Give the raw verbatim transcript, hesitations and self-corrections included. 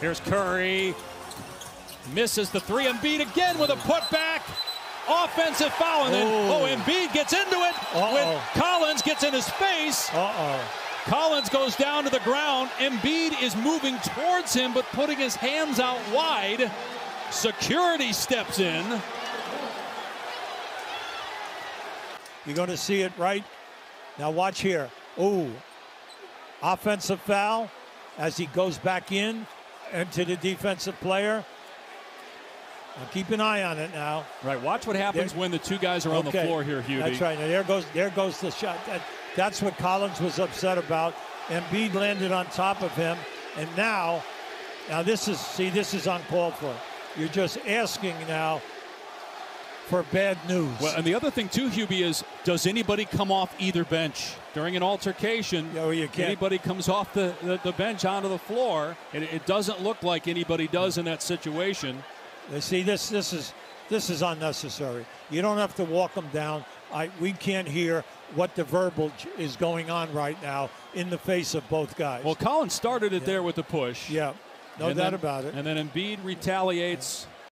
Here's Curry. Misses the three. Embiid again with a putback. Offensive foul. And then, oh, Embiid gets into it. Uh-oh. When Collins gets in his face. Uh-oh. Collins goes down to the ground. Embiid is moving towards him, but putting his hands out wide. Security steps in. You're going to see it right now. Watch here. Oh, offensive foul as he goes back in into the defensive player. Now keep an eye on it now. Right. Watch what happens there, when the two guys are okay on the floor here, Hubie. That's right. Now there goes there goes the shot. That, that's what Collins was upset about. Embiid landed on top of him, and now, now this is see this is uncalled for. You're just asking now for bad news. Well, and the other thing too, Hubie, is does anybody come off either bench during an altercation? Yeah, well, you can't. Anybody comes off the, the, the bench onto the floor, and it, it doesn't look like anybody does in that situation. You see, this this is this is unnecessary. You don't have to walk them down. I we can't hear what the verbiage is going on right now in the face of both guys. Well, Collins started it yeah. there with the push. Yeah, no and doubt then, about it. And then Embiid retaliates. Yeah.